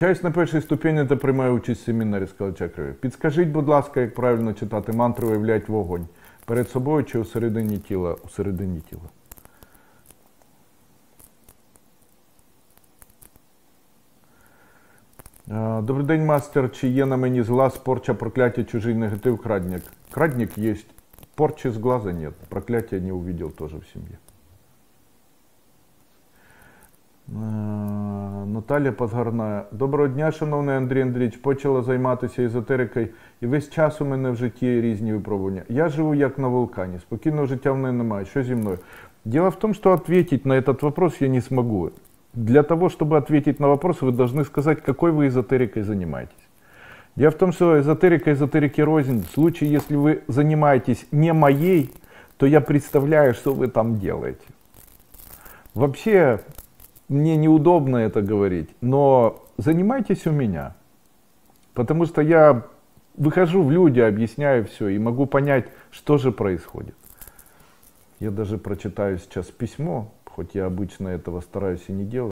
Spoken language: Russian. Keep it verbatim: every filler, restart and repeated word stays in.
Навчаюсь на першій ступені та приймаю участь в семінарі з Калачакової. Підскажіть, будь ласка, як правильно читати мантру «Виявляють вогонь» перед собою чи у середині тіла? У середині тіла. Добрий день, мастер. Чи є на мені з глаз порча, прокляття, чужий негатив, крадник? Крадник є, порчи з глаза нет, прокляття не увидел тоже в семье. Наталія Подгорная. Доброго дня, шановний Андрій Андреевич. Почала займатися езотерикою і весь час у мене в житті різні випробування. Я живу як на вулкані, спокійного життя в мене немає. Що зі мною? Дело в том, что ответить на этот вопрос я не смогу. Для того, чтобы ответить на вопрос, вы должны сказать, какой вы эзотерикой занимаетесь. Дело в том, что эзотерика эзотерики рознь. В случае, если вы занимаетесь не моей, то я представляю, что вы там делаете. Вообще, мне неудобно это говорить, но занимайтесь у меня, потому что я выхожу в люди, объясняю все и могу понять, что же происходит. Я даже прочитаю сейчас письмо, хоть я обычно этого стараюсь и не делаю.